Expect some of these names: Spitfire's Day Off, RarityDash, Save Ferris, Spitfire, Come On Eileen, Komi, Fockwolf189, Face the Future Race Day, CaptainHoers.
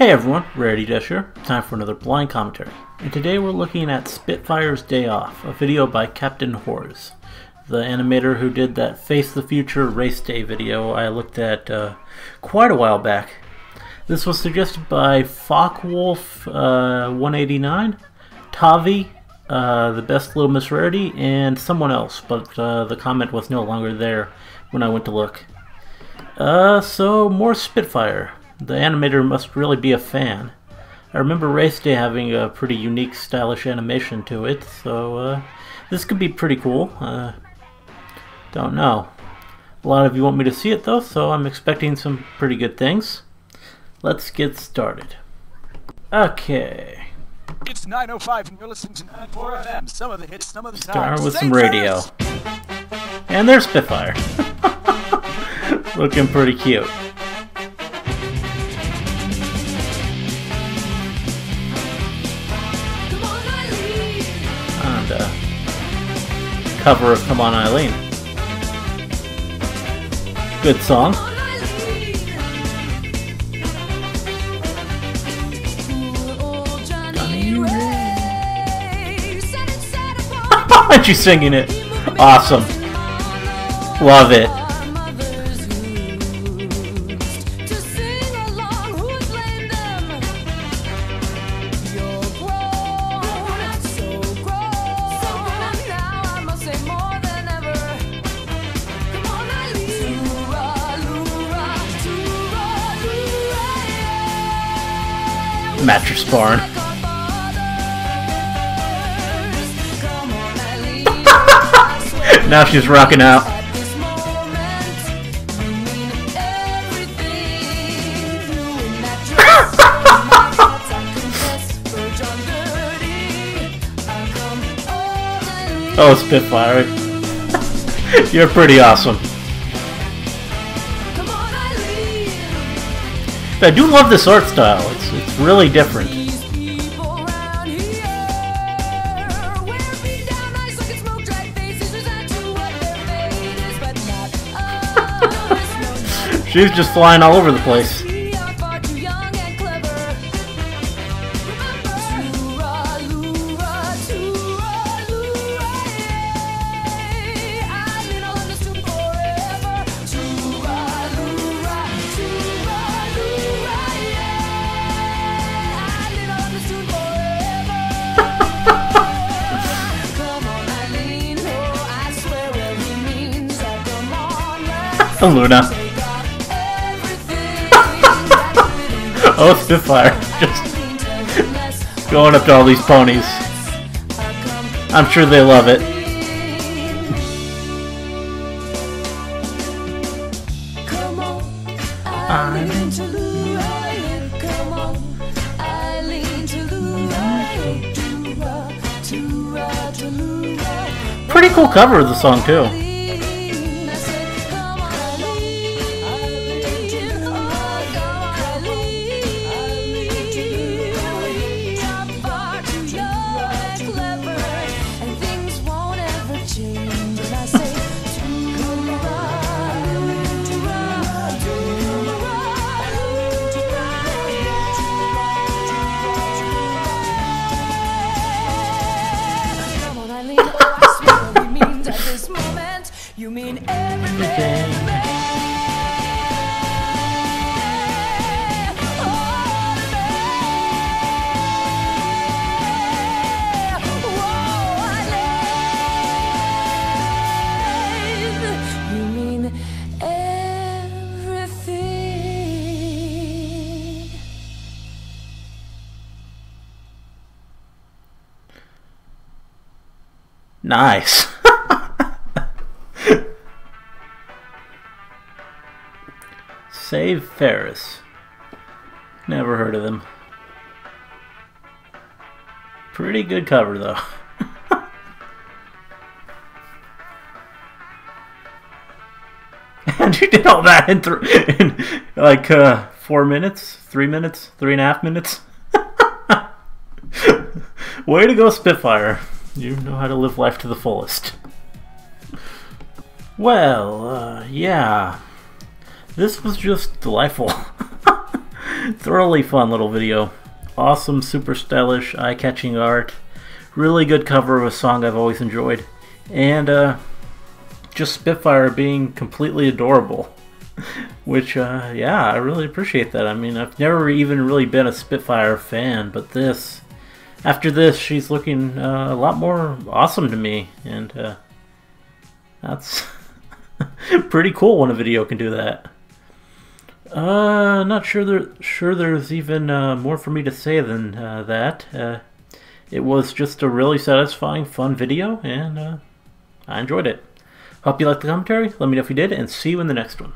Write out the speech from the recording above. Hey everyone, RarityDash here. Time for another blind commentary. And today we're looking at Spitfire's Day Off, a video by CaptainHoers, the animator who did that Face the Future Race Day video I looked at quite a while back. This was suggested by Fockwolf189, Tavi, the best little Miss Rarity, and someone else, but the comment was no longer there when I went to look. So more Spitfire. The animator must really be a fan. I remember Race Day having a pretty unique, stylish animation to it, so this could be pretty cool. Don't know. A lot of you want me to see it though, so I'm expecting some pretty good things. Let's get started. Okay. It's 9:05 and you're listening to 94 FM. Some of the hits, some of the time. Start with some radio. And there's Spitfire. Looking pretty cute. Cover of Come On Eileen. Good song. And she's singing it. Awesome. Love it. Mattress barn. Now she's rocking out. Oh, Spitfire. You're pretty awesome. I do love this art style. It's really different. She's just flying all over the place. Luna. Oh, Spitfire. Just going up to all these ponies. I'm sure they love it. Pretty cool cover of the song, too. You mean everything. You mean everything. Nice. Save Ferris. Never heard of them. Pretty good cover, though. And you did all that in like 4 minutes, 3 minutes, 3.5 minutes. Way to go, Spitfire. You know how to live life to the fullest. Well, yeah. This was just delightful. Thoroughly fun little video. Awesome, super stylish, eye-catching art. Really good cover of a song I've always enjoyed. And just Spitfire being completely adorable. Which, yeah, I really appreciate that. I mean, I've never even really been a Spitfire fan, but this... After this, she's looking a lot more awesome to me, and that's pretty cool when a video can do that. Not sure there's even more for me to say than that. It was just a really satisfying, fun video, and I enjoyed it. Hope you liked the commentary. Let me know if you did, and see you in the next one.